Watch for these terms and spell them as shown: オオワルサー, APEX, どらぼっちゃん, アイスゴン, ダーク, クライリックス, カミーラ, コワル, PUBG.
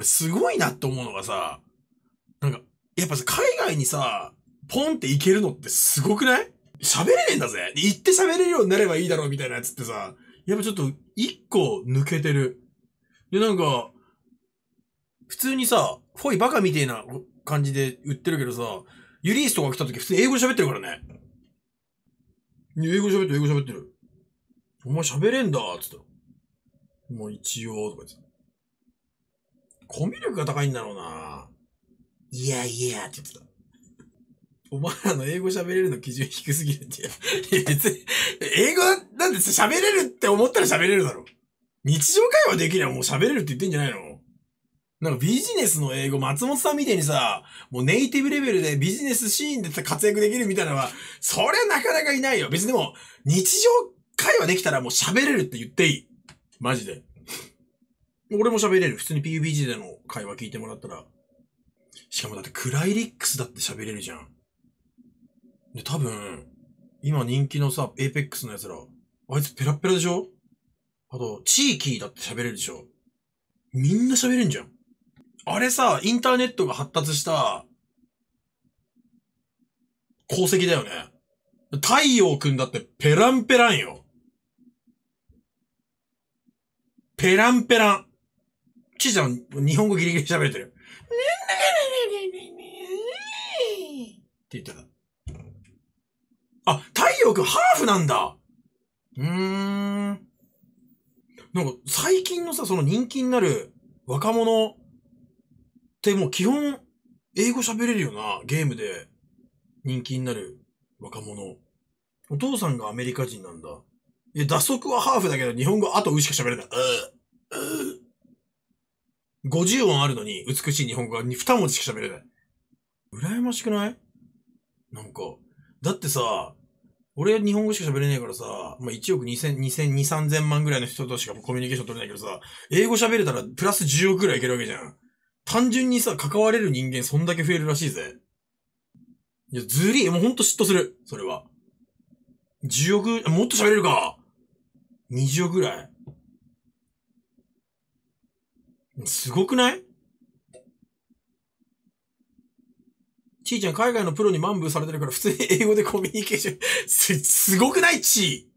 俺すごいなって思うのがさ、なんか、やっぱさ、海外にさ、ポンって行けるのってすごくない？喋れねえんだぜ。行って喋れるようになればいいだろうみたいなやつってさ、やっぱちょっと一個抜けてる。で、なんか、普通にさ、フォイバカみたいな感じで売ってるけどさ、ユリースとか来た時普通に英語で喋ってるからね。英語喋ってる、英語喋ってる。お前喋れんだーって言ったら。もう一応、とか言ってた。コミュ力が高いんだろうな。いやいやって言ってた。お前らの英語喋れるの基準低すぎるって。別に、英語なんて喋れるって思ったら喋れるだろ。日常会話できればもう喋れるって言ってんじゃないの？なんかビジネスの英語、松本さんみたいにさ、もうネイティブレベルでビジネスシーンで活躍できるみたいなのは、そりゃなかなかいないよ。別にでも、日常会話できたらもう喋れるって言っていい。マジで。俺も喋れる。普通に PUBG での会話聞いてもらったら。しかもだってクライリックスだって喋れるじゃん。で、多分、今人気のさ、APEX のやつら、あいつペラペラでしょ？あと、地域だって喋れるでしょ？みんな喋れんじゃん。あれさ、インターネットが発達した、功績だよね。太陽くんだってペランペランよ。ペランペラン。ちーちゃん、日本語ギリギリ喋れてる。って言ってた。あ、太陽くんハーフなんだ。なんか、最近のさ、その人気になる若者、でも基本、英語喋れるよな。ゲームで人気になる若者。お父さんがアメリカ人なんだ。いや、打足はハーフだけど、日本語あとうしか喋れない。50音あるのに、美しい日本語が2文字しか喋れない。羨ましくない？なんか、だってさ、俺は日本語しか喋れないからさ、まあ、1億23000万ぐらいの人としかコミュニケーション取れないけどさ、英語喋れたらプラス10億ぐらいいけるわけじゃん。単純にさ、関われる人間そんだけ増えるらしいぜ。いや、ずりー、もうほんと嫉妬する。それは。10億、もっと喋れるか。20億ぐらい。すごくない？ちーちゃん、海外のプロに満足されてるから、普通に英語でコミュニケーション。すごくない？ちー。